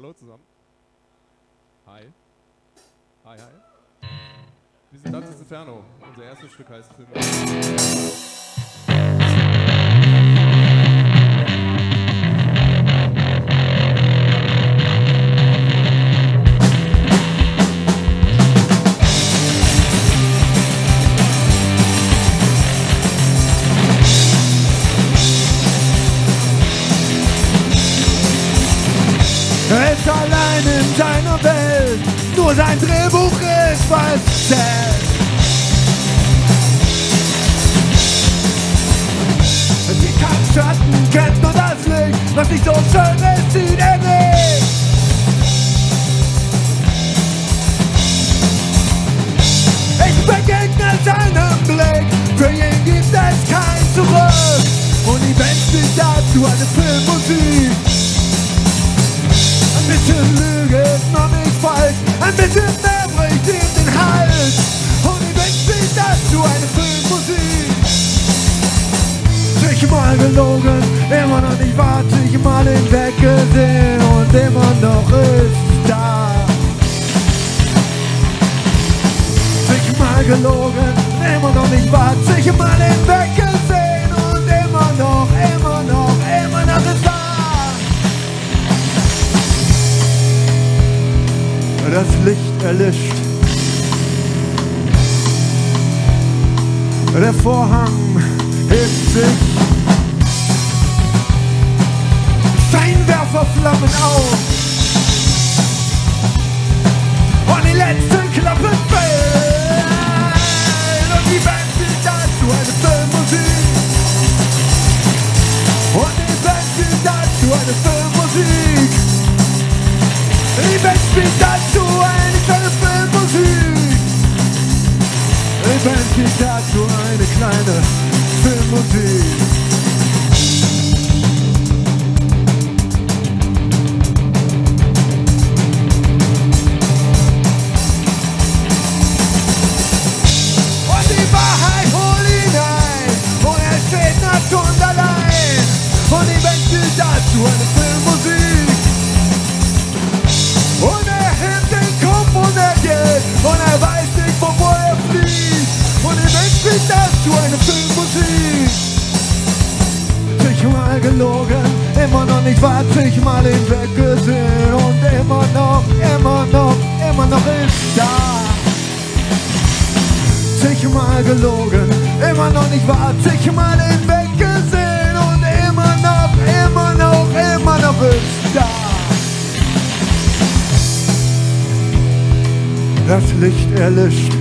Hallo zusammen. Hi. Hi, hi. Wir sind Dantes Inferno. Unser erstes Stück heißt Film. Allein in deiner Welt, nur sein Drehbuch ist festgesetzt. Sie kann Schatten, kennt nur das Licht, was nicht so schön ist, sieht er nicht. Ich begegne seinem Blick, für ihn gibt es kein Zurück. Und die Welt spielt dazu eine Filmmusik. Ein bisschen Lüge ist noch nicht falsch, ein bisschen mehr bricht ihm den Hals. Und die Welt spielt dazu eine Filmmusik. Zigmal gelogen, immer noch nicht wahr, zigmal hinweggesehen und immer noch ist da. Zigmal gelogen, immer noch nicht wahr, zigmal hinweggesehen und immer noch ist da. Das Licht erlischt, der Vorhang hebt sich, Scheinwerfer flammen auf und die letzte Klappe fällt und die Band spielt dazu eine Filmmusik Die Welt spielt dazu eine kleine Filmmusik. Die Welt spielt dazu eine kleine Filmmusik. Und die Wahrheit holt ihn ein, und er steht nackt und allein. Und die Welt spielt dazu eine Filmmusik. Und er hebt den Kopf und er geht, und er weiß nicht, von wo er flieht. Und die Welt spielt dazu eine Filmmusik. Zigmal gelogen, immer noch nicht wahr, zigmal hinweggesehen und immer noch ist da. Zigmal gelogen, immer noch nicht wahr, zigmal hinweggesehen und immer noch ist da. Das Licht erlischt,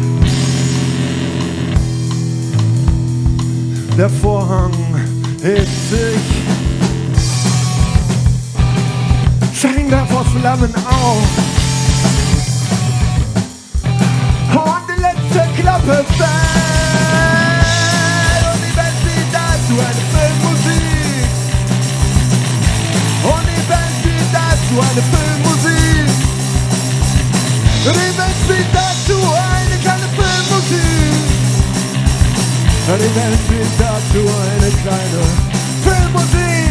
der Vorhang hebt sich, Scheinwerfer flammen auf und die letzte Klappe fällt und die Band spielt dazu eine Filmmusik und die Band spielt dazu eine Filmmusik. Die Welt spielt dazu eine kleine Filmmusik. Die Welt spielt dazu eine kleine Filmmusik.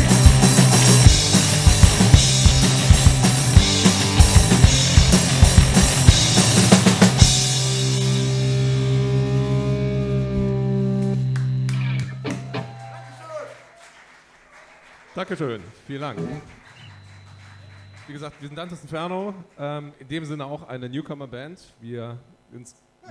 Dankeschön, vielen Dank. Wie gesagt, wir sind Dantes Inferno, in dem Sinne auch eine Newcomer-Band. Wir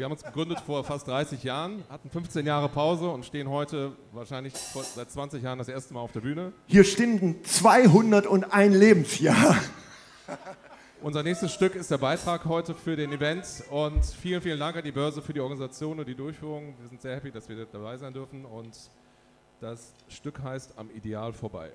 haben uns gegründet vor fast 30 Jahren, hatten 15 Jahre Pause und stehen heute wahrscheinlich seit 20 Jahren das erste Mal auf der Bühne. Hier stünden 201 Lebensjahre. Unser nächstes Stück ist der Beitrag heute für den Event und vielen, vielen Dank an die Börse für die Organisation und die Durchführung. Wir sind sehr happy, dass wir dabei sein dürfen und das Stück heißt Am Ideal vorbei.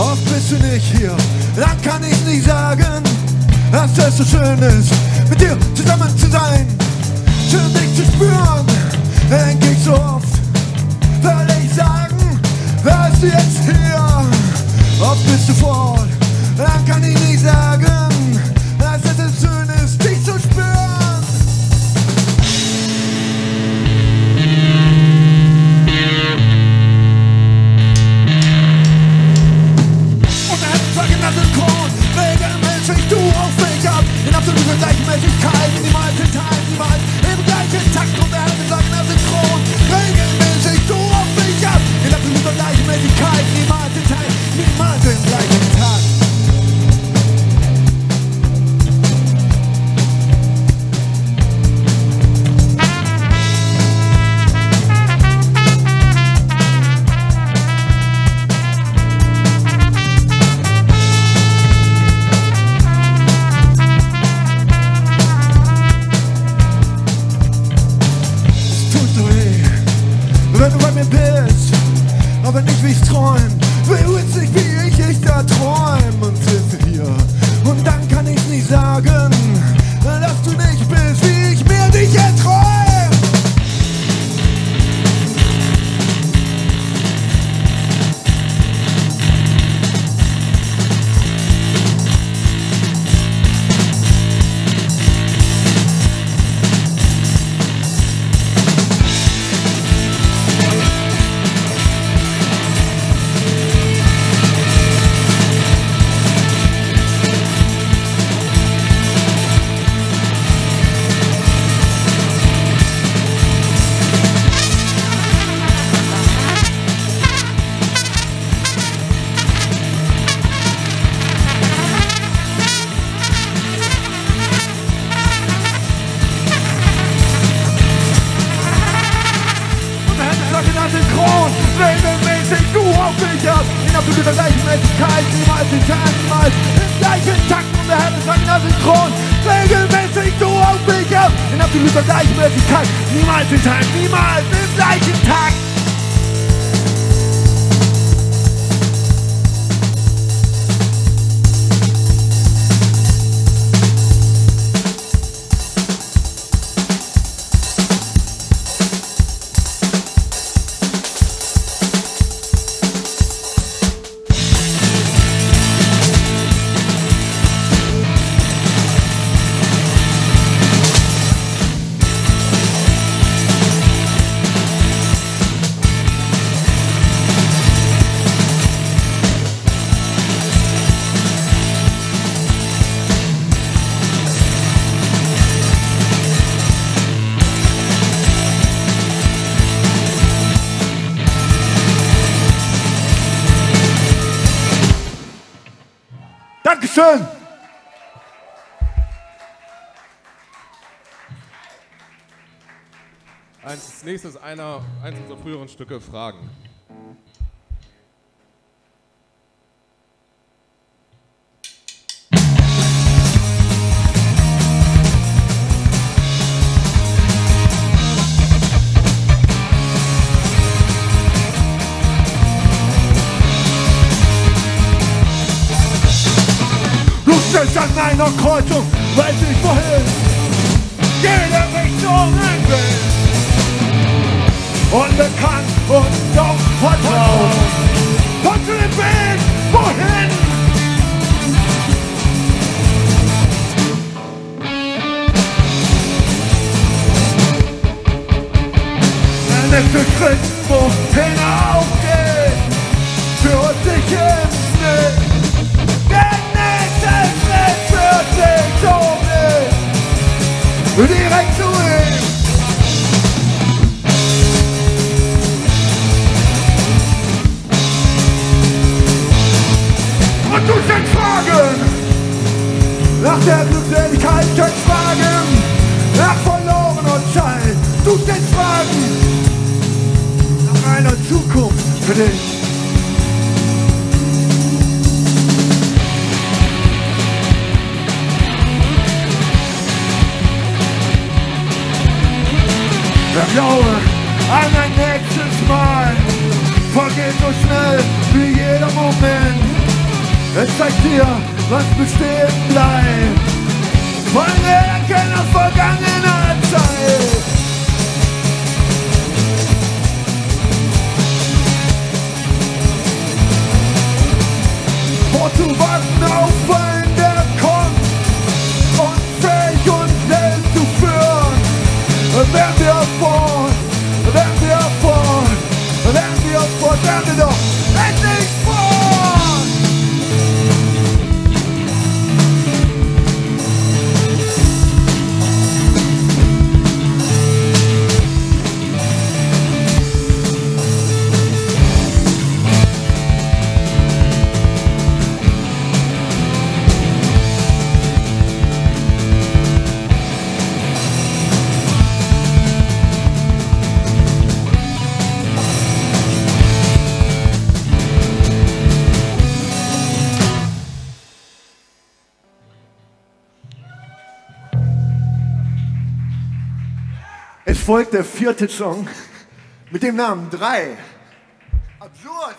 Oft bist du nicht hier, dann kann ich nicht sagen, dass es so schön ist, mit dir zusammen zu sein. Schön dich zu spüren, denk ich so oft, weil ich sagen, wärst du jetzt hier. Oft bist du fort, dann kann ich nicht sagen, dass es so schön ist, dich zu spüren. Du auf mich ab, in absoluter Gleichmäßigkeit, niemals in Teilen, niemals im gleichen Takt und er mit seiner Synchron. Regelmäßig du auf mich ab, in absoluter Gleichmäßigkeit, niemals in Teilen, niemals im gleichen Takt. Dankeschön. Als nächstes eins unserer früheren Stücke, Fragen. An einer Kreuzung, weiß nicht wohin, jeder Richtung ein Weg, unbekannt und doch vertraut, und zu dem Weg, wohin? Der nächste Schritt, wohin aufgeht, führt sich ins Nichts. Direkt zu ihm. Und du stellst Fragen nach der Glückseligkeit, stellst Fragen nach verlorener Zeit. Du stellst Fragen nach einer Zukunft für dich. Der Glaube an ein nächstes Mal vergeht so schnell wie jeder Moment. Es zeigt dir, was bestehen bleibt von der Erkennung vergangener Zeit. Vor zu warten auf einen, der kommt, unfähig und selbst zu führen. Werden wir fort, werden wir fort, werden wir fort, werden wir doch endlich fort. Es folgt der vierte Song mit dem Namen 3. Absurd!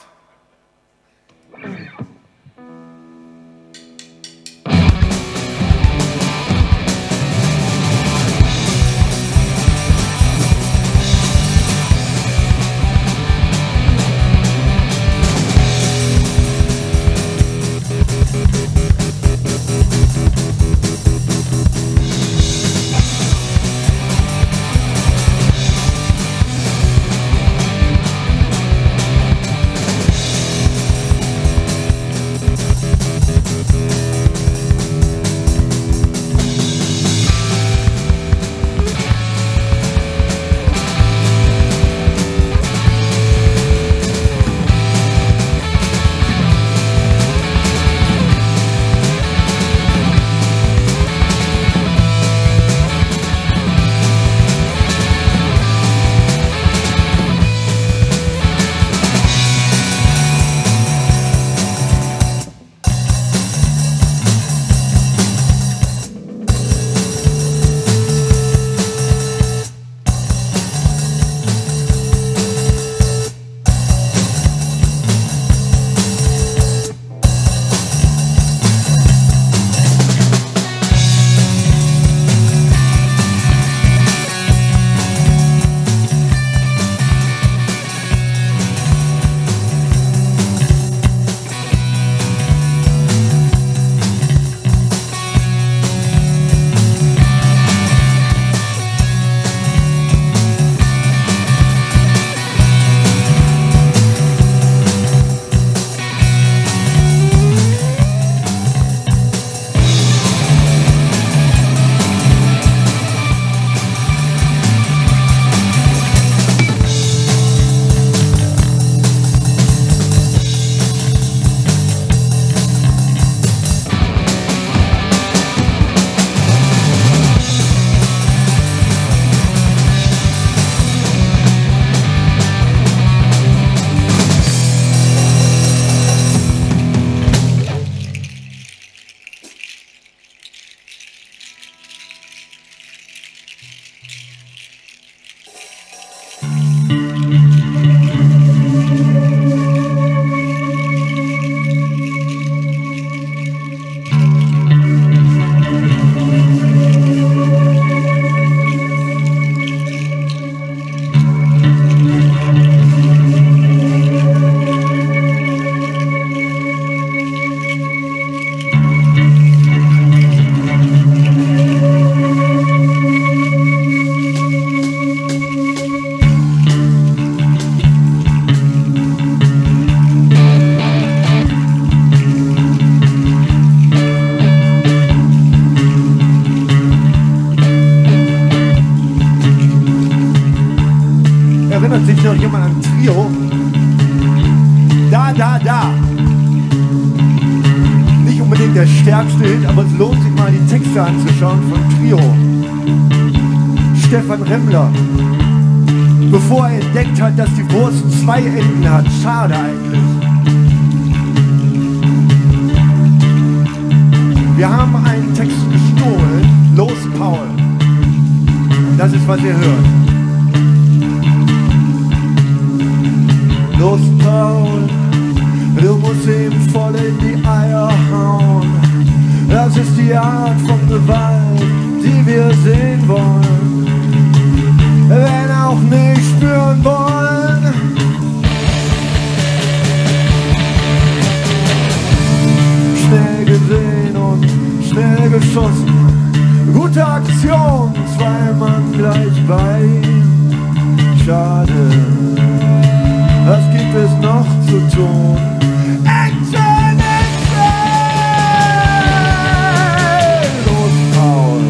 Anzuschauen von Trio. Stefan Remmler, bevor er entdeckt hat, dass die Wurst 2 Enden hat. Schade eigentlich. Wir haben einen Text gestohlen, Los Paul. Und das ist, was ihr hört. Los Paul, Du musst eben voll in die Eier hauen. Das ist die Art von Gewalt, die wir sehen wollen, wenn auch nicht spüren wollen. Schnell gesehen und schnell geschossen. Gute Aktion, zwei Mann gleich bei ihm. Schade, was gibt es noch zu tun? Action, Action! Los Paul,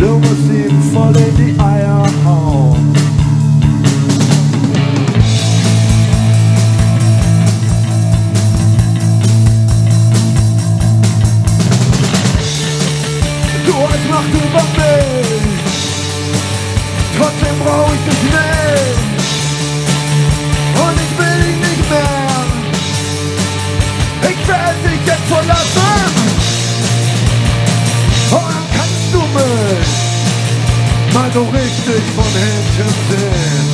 du musst ihm voll in die Eier hauen. Du hast Macht über mich, trotzdem brauch ich dich nicht. Ich werde dich jetzt verlassen. Und dann kannst du mich mal so richtig von hinten sehen.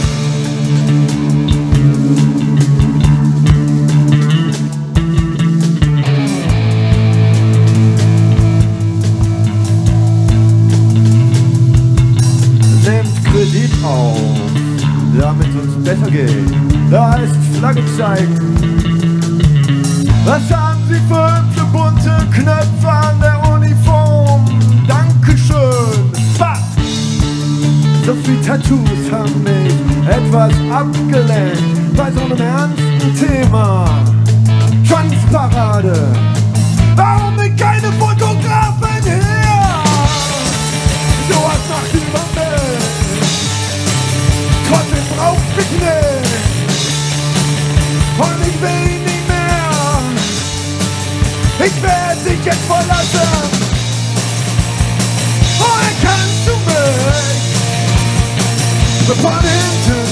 Nehmt Kredit auf, damit es uns besser geht. Da heißt Flagge zeigen. Was haben Sie für bunte Knöpfe an der Uniform? Dankeschön! Bah! So viel Tattoos haben mich etwas abgelenkt bei so einem ernsten Thema. Schwanzparade! Warum sind keine Fotografen her? Du hast Macht über mich, trotzdem brauchst dich nicht. Und ich will ihn nicht. Ich werde dich jetzt verlassen. Woher kannst du mich so von hinten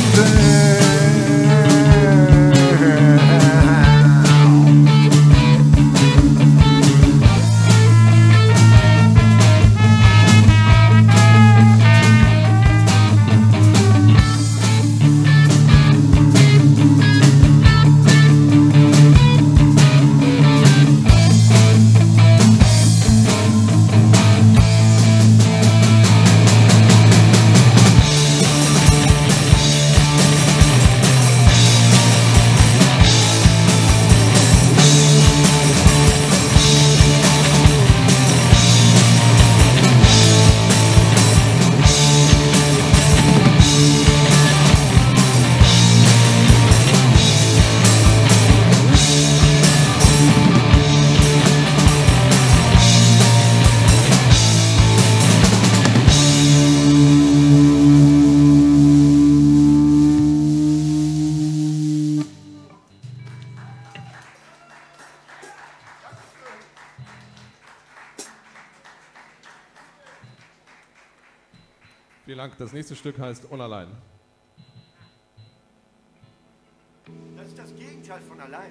Das nächste Stück heißt Unallein. Das ist das Gegenteil von allein.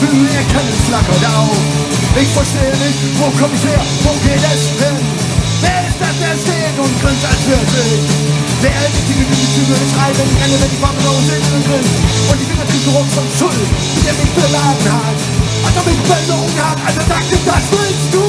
Gefühl, ihr kennt es, flackert auf. Ich verstehe nicht, wo komm ich her, wo geht es hin? Wer ist das, der steht und grinst als für sich? Der Elfenstiege, die Züge des Reiben, die Hände, wenn die Farbe da und Sehnen und Grinst. Und die Finger kriegen Ruck von Schuld, der mich beladen hat. Als ob ich Behinderung hab, also sag dir, das willst du!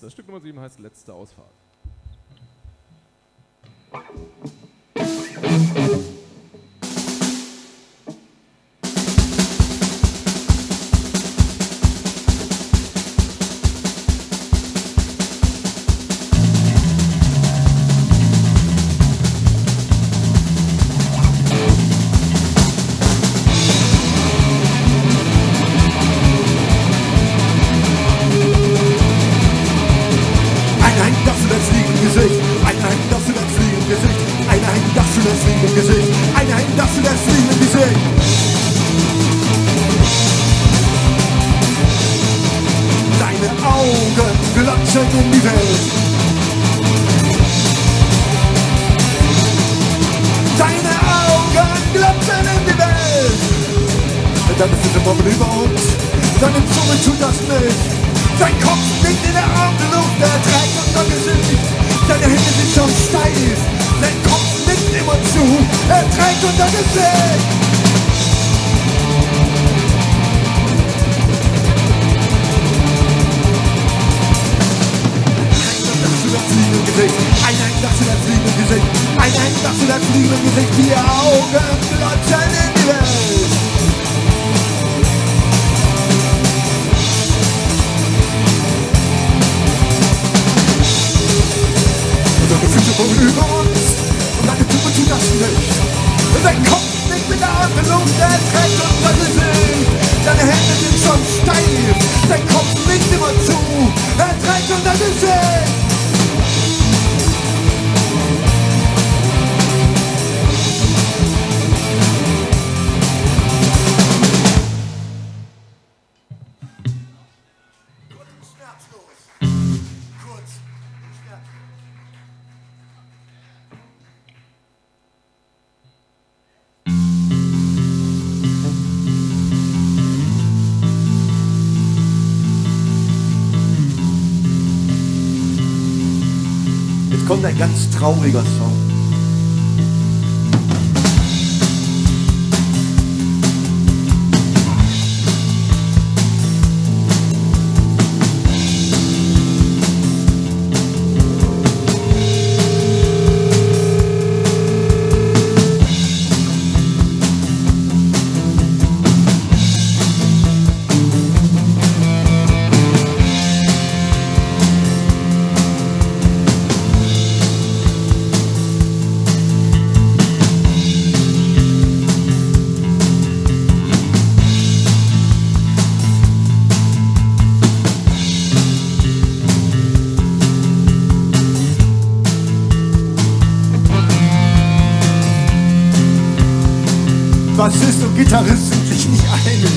Das Stück Nummer 7 heißt Letzte Ausfahrt. Kommt ein ganz trauriger Song. Bassist und Gitarrist sind sich nicht einig.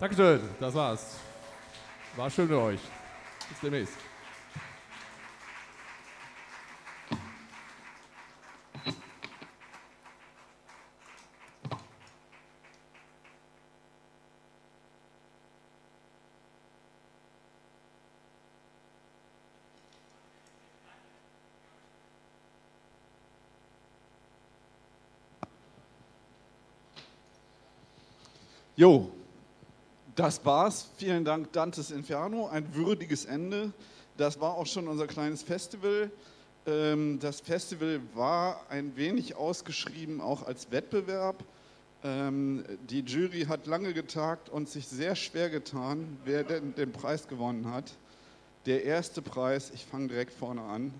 Dankeschön, das war's. War schön mit euch. Bis demnächst. Jo. Das war's. Vielen Dank, Dantes Inferno. Ein würdiges Ende. Das war auch schon unser kleines Festival. Das Festival war ein wenig ausgeschrieben, auch als Wettbewerb. Die Jury hat lange getagt und sich sehr schwer getan, wer denn den Preis gewonnen hat. Der erste Preis, ich fange direkt vorne an,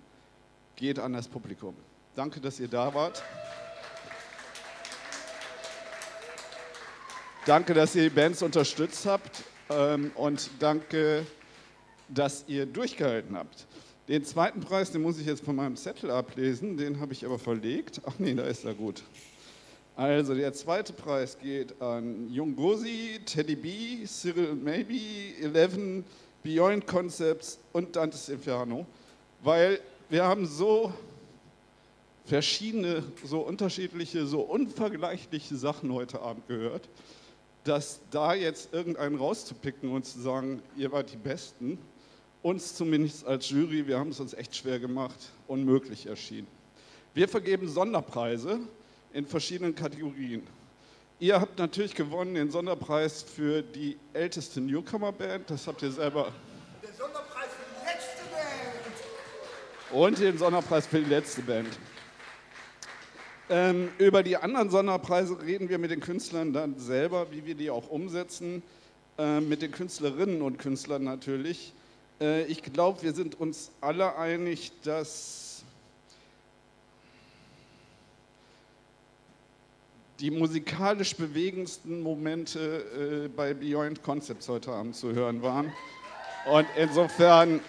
geht an das Publikum. Danke, dass ihr da wart. Danke, dass ihr die Bands unterstützt habt und danke, dass ihr durchgehalten habt. Den zweiten Preis, den muss ich jetzt von meinem Zettel ablesen, den habe ich aber verlegt. Ach nee, da ist er gut. Also der zweite Preis geht an Jungozi, Teddy B, Cyril Maybe, Eleven, Beyond Concepts und Dantes Inferno, weil wir haben so verschiedene, so unterschiedliche, so unvergleichliche Sachen heute Abend gehört, dass da jetzt irgendeinen rauszupicken und zu sagen, ihr wart die Besten, uns zumindest als Jury, wir haben es uns echt schwer gemacht, unmöglich erschienen. Wir vergeben Sonderpreise in verschiedenen Kategorien. Ihr habt natürlich gewonnen den Sonderpreis für die älteste Newcomer-Band, das habt ihr selber... Der Sonderpreis für die letzte Band! Und den Sonderpreis für die letzte Band. Über die anderen Sonderpreise reden wir mit den Künstlern dann selber, wie wir die auch umsetzen. Mit den Künstlerinnen und Künstlern natürlich. Ich glaube, wir sind uns alle einig, dass die musikalisch bewegendsten Momente bei Beyond Concepts heute Abend zu hören waren. Und insofern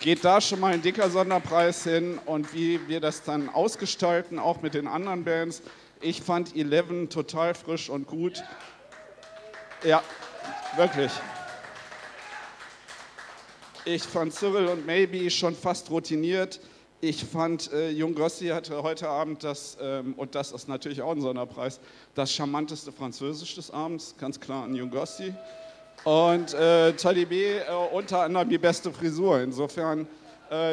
geht da schon mal ein dicker Sonderpreis hin, und wie wir das dann ausgestalten, auch mit den anderen Bands. Ich fand Eleven total frisch und gut. Ja, wirklich. Ich fand Cyril und Maybe schon fast routiniert. Ich fand, Jungozi hatte heute Abend das, und das ist natürlich auch ein Sonderpreis, das charmanteste Französisch des Abends, ganz klar an Jungozi. Und Teddy B unter anderem die beste Frisur. Insofern,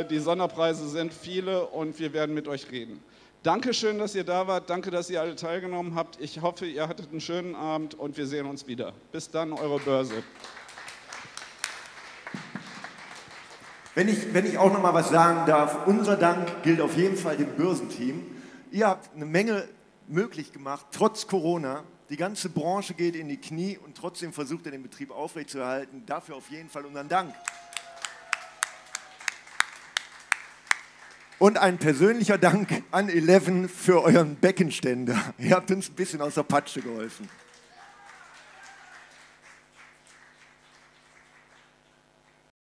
die Sonderpreise sind viele und wir werden mit euch reden. Dankeschön, dass ihr da wart. Danke, dass ihr alle teilgenommen habt. Ich hoffe, ihr hattet einen schönen Abend und wir sehen uns wieder. Bis dann, eure Börse. Wenn ich auch noch mal was sagen darf, unser Dank gilt auf jeden Fall dem Börsenteam. Ihr habt eine Menge möglich gemacht, trotz Corona. Die ganze Branche geht in die Knie und trotzdem versucht ihr, den Betrieb aufrechtzuerhalten. Dafür auf jeden Fall unseren Dank. Und ein persönlicher Dank an Eleven für euren Beckenständer. Ihr habt uns ein bisschen aus der Patsche geholfen.